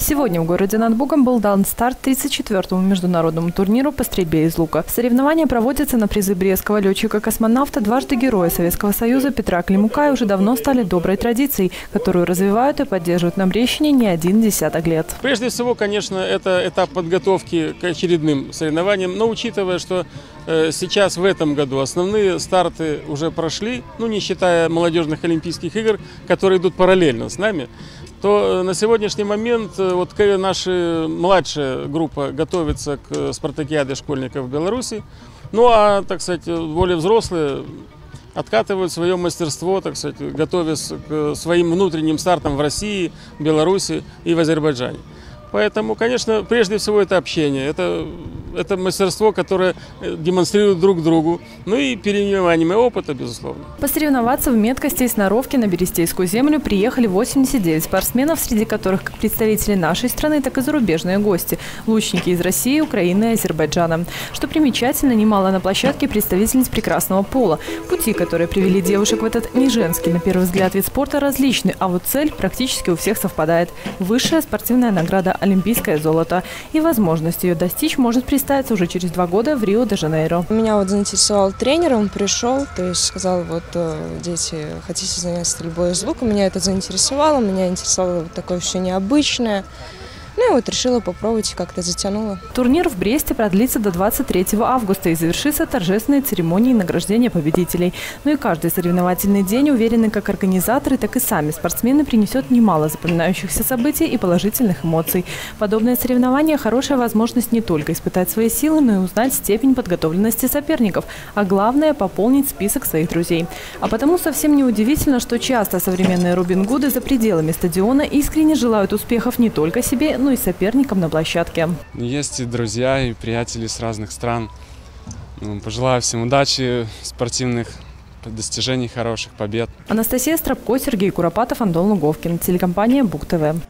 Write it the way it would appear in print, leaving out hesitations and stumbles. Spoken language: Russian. Сегодня в городе над Бугом был дан старт 34-му международному турниру по стрельбе из лука. Соревнования проводятся на призы брестского летчика-космонавта, дважды героя Советского Союза Петра Климука, и уже давно стали доброй традицией, которую развивают и поддерживают на Брещине не один десяток лет. Прежде всего, конечно, это этап подготовки к очередным соревнованиям, но учитывая, что сейчас в этом году основные старты уже прошли, ну не считая молодежных олимпийских игр, которые идут параллельно с нами, то на сегодняшний момент вот наша младшая группа готовится к спартакиаде школьников Беларуси, ну а, так сказать, более взрослые откатывают свое мастерство, так сказать, готовясь к своим внутренним стартам в России, Беларуси и в Азербайджане. Поэтому, конечно, прежде всего это общение, это мастерство, которое демонстрируют друг другу, ну и перенимание опыта, безусловно. Посоревноваться в меткости и сноровке на берестейскую землю приехали 89 спортсменов, среди которых как представители нашей страны, так и зарубежные гости – лучники из России, Украины и Азербайджана. Что примечательно, немало на площадке представительниц прекрасного пола. Пути, которые привели девушек в этот неженский, на первый взгляд, вид спорта различны, а вот цель практически у всех совпадает – высшая спортивная награда «Олимпийское золото». И возможность ее достичь может представиться уже через 2 года в Рио-де-Жанейро. Меня вот заинтересовал тренер, он пришел, то есть сказал: вот, дети, хотите заняться стрельбой из лука? Меня это заинтересовало, меня интересовало вот такое все необычное. Ну и вот решила попробовать, как-то затянула. Турнир в Бресте продлится до 23 августа и завершится торжественной церемонией награждения победителей. Ну и каждый соревновательный день, уверены как организаторы, так и сами спортсмены, принесет немало запоминающихся событий и положительных эмоций. Подобное соревнование – хорошая возможность не только испытать свои силы, но и узнать степень подготовленности соперников, а главное – пополнить список своих друзей. А потому совсем неудивительно, что часто современные Робин Гуды за пределами стадиона искренне желают успехов не только себе, но и соперникам на площадке. Есть и друзья, и приятели с разных стран. Пожелаю всем удачи, спортивных достижений, хороших побед. Анастасия Страпко, Сергей Куропатов, Антон Луговкин. Телекомпания Буг-ТВ.